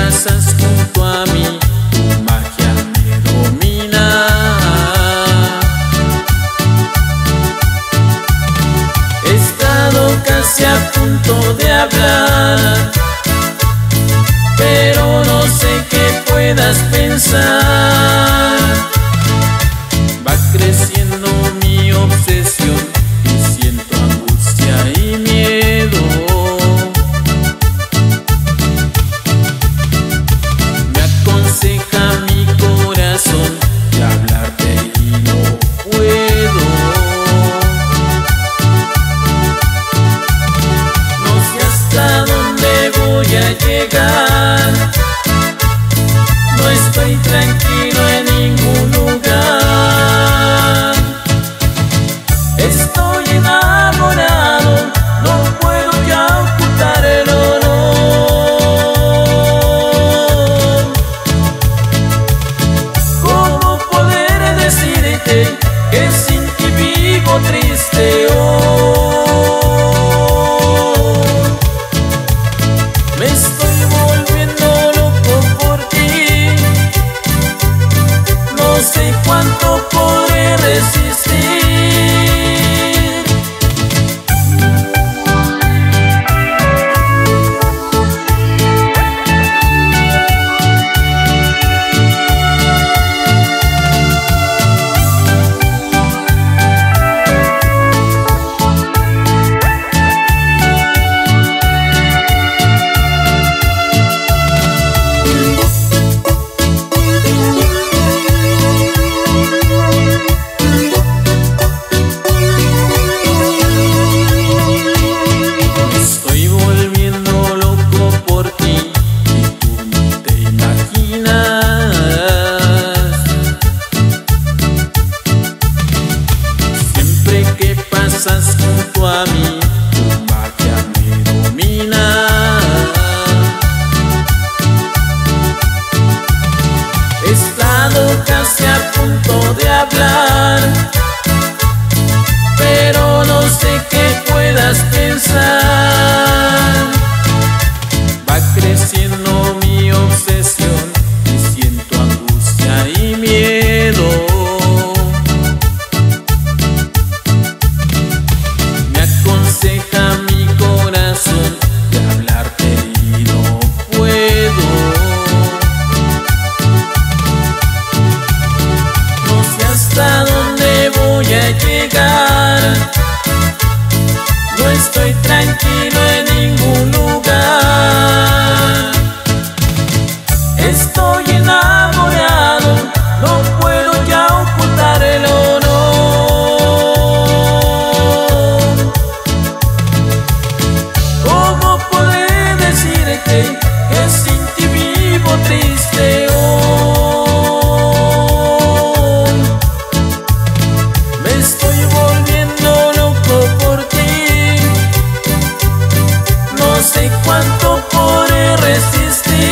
pasas junto a mí, tu magia me domina. He estado casi a punto de hablar, pero no sé qué puedas pensar. Va creciendo mi obsesión y siento angustia y miedo. Me aconseja mi corazón que hablarte y no puedo. No sé hasta dónde voy a llegar, no estoy tranquilo en ningún lugar. Que sin ti vivo triste hoy. Me estoy volviendo loco por ti, no sé cuánto podré resistir. Pasas junto a mí, tu magia me domina. He estado casi a punto de hablar, pero no sé qué puedas pensar. Va creciendo mi obsesión y siento angustia y miedo. Aconseja mi corazón de hablarte y no puedo. No sé hasta dónde voy a llegar, no estoy tranquilo en ningún lugar. Estoy enamorado, no puedo ya ocultar el honor. Que sin ti vivo triste hoy. Me estoy volviendo loco por ti, no sé cuánto podré resistir.